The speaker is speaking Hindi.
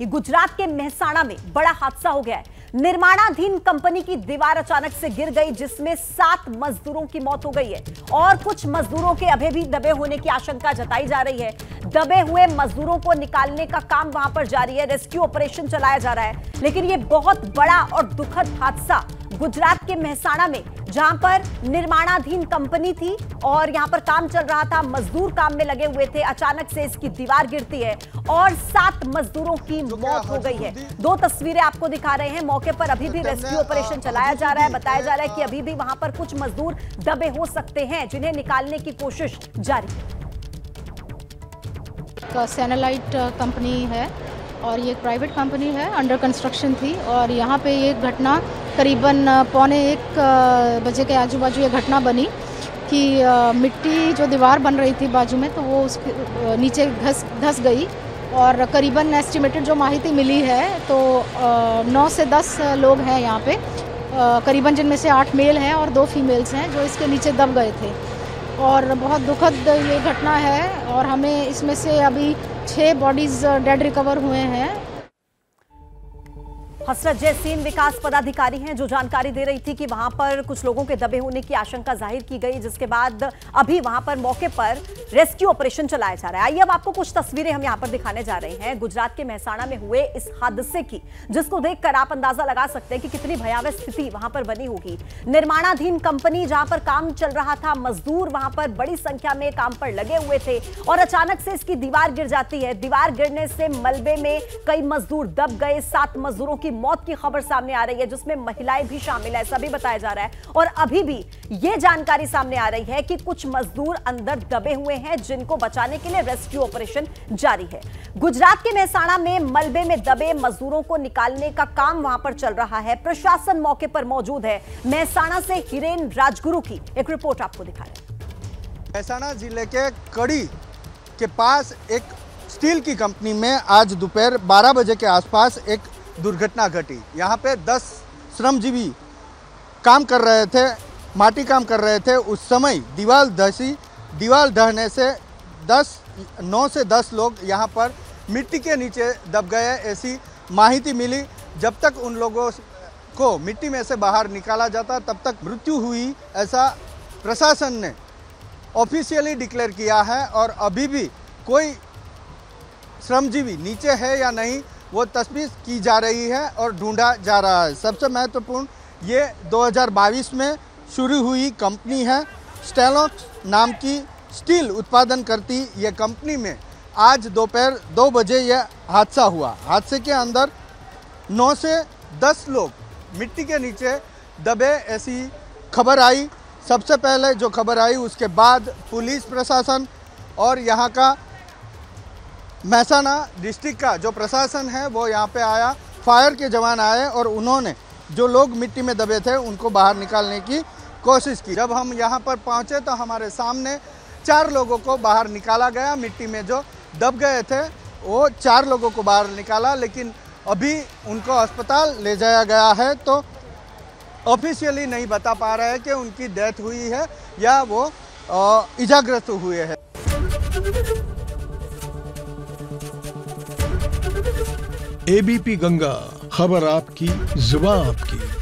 ये गुजरात के मेहसाणा में बड़ा हादसा हो गया है। निर्माणाधीन कंपनी की दीवार अचानक से गिर गई, जिसमें 7 मजदूरों की मौत हो गई है और कुछ मजदूरों के अभी भी दबे होने की आशंका जताई जा रही है। दबे हुए मजदूरों को निकालने का काम वहां पर जारी है, रेस्क्यू ऑपरेशन चलाया जा रहा है। लेकिन ये बहुत बड़ा और दुखद हादसा गुजरात के मेहसाणा में, जहां पर निर्माणाधीन कंपनी थी और यहां पर काम चल रहा था, मजदूर काम में लगे हुए थे, अचानक से इसकी दीवार गिरती है और 7 मजदूरों की मौत हो गई है। 2 तस्वीरें आपको दिखा रहे हैं। मौके पर अभी भी रेस्क्यू ऑपरेशन चलाया जा रहा है। बताया जा रहा है कि अभी भी वहां पर कुछ मजदूर दबे हो सकते हैं, जिन्हें निकालने की कोशिश जारी है। सेनेलाइट कंपनी है और ये एक प्राइवेट कंपनी है, अंडर कंस्ट्रक्शन थी और यहाँ पे ये घटना करीबन 1:15 बजे के आजू बाजू ये घटना बनी कि मिट्टी जो दीवार बन रही थी बाजू में, तो वो उसके नीचे धस गई और करीबन एस्टिमेटेड जो माहिती मिली है तो 9 से 10 लोग हैं यहाँ पे करीबन, जिनमें से 8 मेल हैं और 2 फीमेल्स हैं जो इसके नीचे दब गए थे। और बहुत दुखद ये घटना है और हमें इसमें से अभी 6 बॉडीज डेड रिकवर हुए हैं। हसरत जयसिन विकास पदाधिकारी हैं, जो जानकारी दे रही थी कि वहां पर कुछ लोगों के दबे होने की आशंका जाहिर की गई, जिसके बाद अभी वहां पर मौके पर रेस्क्यू ऑपरेशन चलाया जा रहा है। आइए अब आपको कुछ तस्वीरें हम यहां पर दिखाने जा रहे हैं गुजरात के मेहसाणा में हुए इस हादसे की, जिसको देखकर आप अंदाजा लगा सकते हैं कि कितनी भयावह स्थिति वहां पर बनी होगी। निर्माणाधीन कंपनी जहां पर काम चल रहा था, मजदूर वहां पर बड़ी संख्या में काम पर लगे हुए थे और अचानक से इसकी दीवार गिर जाती है। दीवार गिरने से मलबे में कई मजदूर दब गए। 7 मजदूरों की मौत की खबर सामने आ रही है, जिसमें महिलाएं भी शामिल है, ऐसा भी बताया जा रहा है। और अभी भी ये जानकारी सामने आ रही है कि कुछ मजदूर अंदर दबे हुए हैं, जिनको बचाने के लिए रेस्क्यू ऑपरेशन जारी है। गुजरात के मेहसाणा में मलबे में दबे मजदूरों को निकालने का काम वहां पर चल रहा है। प्रशासन मौके पर मौजूद है। मेहसाणा से हिरेन राजगुरु की एक रिपोर्ट आपको दिखा रहे हैं। मेहसाणा जिले के कड़ी के पास एक स्टील की कंपनी में आज दोपहर 12 बजे के आसपास एक दुर्घटना घटी। यहाँ पे 10 श्रमजीवी काम कर रहे थे, माटी काम कर रहे थे। उस समय दीवार धसी। दीवार ढहने से 9 से 10 लोग यहाँ पर मिट्टी के नीचे दब गए, ऐसी माहिती मिली। जब तक उन लोगों को मिट्टी में से बाहर निकाला जाता तब तक मृत्यु हुई, ऐसा प्रशासन ने ऑफिशियली डिक्लेयर किया है। और अभी भी कोई श्रमजीवी नीचे है या नहीं वो तस्दीक की जा रही है और ढूंढा जा रहा है। सबसे महत्वपूर्ण ये 2022 में शुरू हुई कंपनी है। स्टेलों नाम की स्टील उत्पादन करती यह कंपनी में आज दोपहर 2 बजे यह हादसा हुआ। हादसे के अंदर 9 से 10 लोग मिट्टी के नीचे दबे, ऐसी खबर आई। सबसे पहले जो खबर आई उसके बाद पुलिस प्रशासन और यहाँ का मेहसाणा डिस्ट्रिक्ट का जो प्रशासन है वो यहाँ पे आया। फायर के जवान आए और उन्होंने जो लोग मिट्टी में दबे थे उनको बाहर निकालने की कोशिश की। जब हम यहाँ पर पहुँचे तो हमारे सामने 4 लोगों को बाहर निकाला गया। मिट्टी में जो दब गए थे वो 4 लोगों को बाहर निकाला, लेकिन अभी उनको अस्पताल ले जाया गया है। तो ऑफिशियली नहीं बता पा रहे हैं कि उनकी डेथ हुई है या वो इजाग्रस्त हुए हैं। ABP गंगा, खबर आपकी, जुबान आपकी।